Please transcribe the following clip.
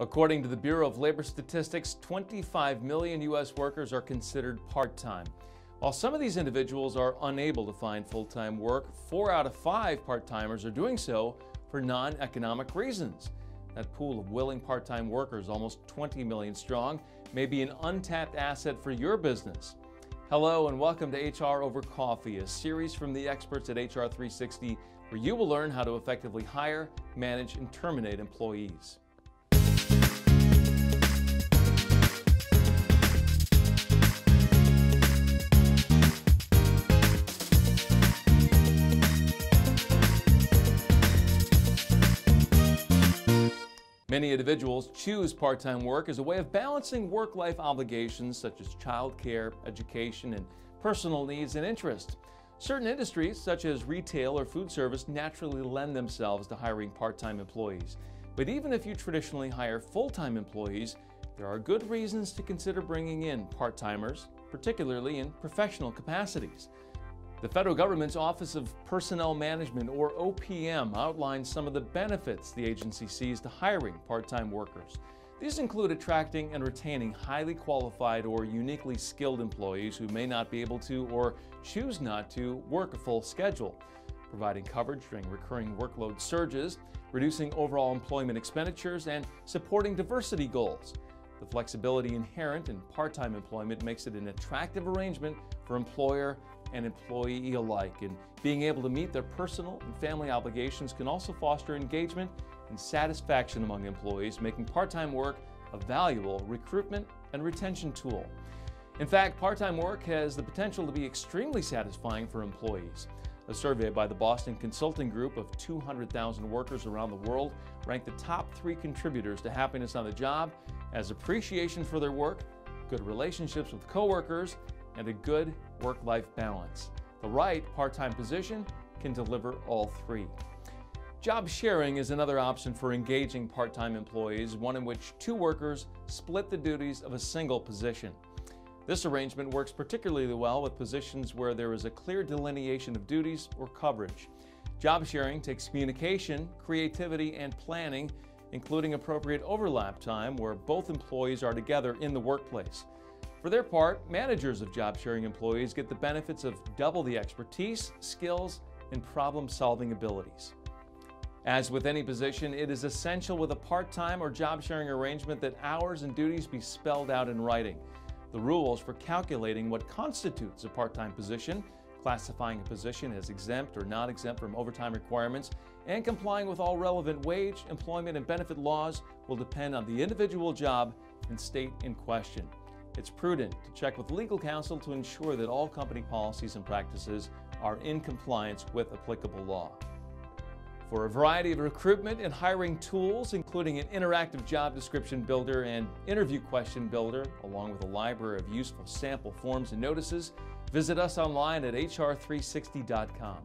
According to the Bureau of Labor Statistics, 25 million U.S. workers are considered part-time. While some of these individuals are unable to find full-time work, 4 out of 5 part-timers are doing so for non-economic reasons. That pool of willing part-time workers, almost 20 million strong, may be an untapped asset for your business. Hello and welcome to HR Over Coffee, a series from the experts at HR 360, where you will learn how to effectively hire, manage, and terminate employees. Many individuals choose part-time work as a way of balancing work-life obligations such as childcare, education, and personal needs and interests. Certain industries, such as retail or food service, naturally lend themselves to hiring part-time employees. But even if you traditionally hire full-time employees, there are good reasons to consider bringing in part-timers, particularly in professional capacities. The federal government's Office of Personnel Management, or OPM, outlines some of the benefits the agency sees to hiring part-time workers. These include attracting and retaining highly qualified or uniquely skilled employees who may not be able to or choose not to work a full schedule, providing coverage during recurring workload surges, reducing overall employment expenditures, and supporting diversity goals. The flexibility inherent in part-time employment makes it an attractive arrangement for employer and employee alike, and being able to meet their personal and family obligations can also foster engagement and satisfaction among employees, making part-time work a valuable recruitment and retention tool. In fact, part-time work has the potential to be extremely satisfying for employees. A survey by the Boston Consulting Group of 200,000 workers around the world ranked the top 3 contributors to happiness on the job as appreciation for their work, good relationships with coworkers, and a good work-life balance. The right part-time position can deliver all 3. Job sharing is another option for engaging part-time employees, one in which 2 workers split the duties of a single position. This arrangement works particularly well with positions where there is a clear delineation of duties or coverage. Job sharing takes communication, creativity, and planning, including appropriate overlap time where both employees are together in the workplace. For their part, managers of job-sharing employees get the benefits of double the expertise, skills, and problem-solving abilities. As with any position, it is essential with a part-time or job-sharing arrangement that hours and duties be spelled out in writing. The rules for calculating what constitutes a part-time position, classifying a position as exempt or not exempt from overtime requirements, and complying with all relevant wage, employment, and benefit laws will depend on the individual job and state in question. It's prudent to check with legal counsel to ensure that all company policies and practices are in compliance with applicable law. For a variety of recruitment and hiring tools, including an interactive job description builder and interview question builder, along with a library of useful sample forms and notices, visit us online at hr360.com.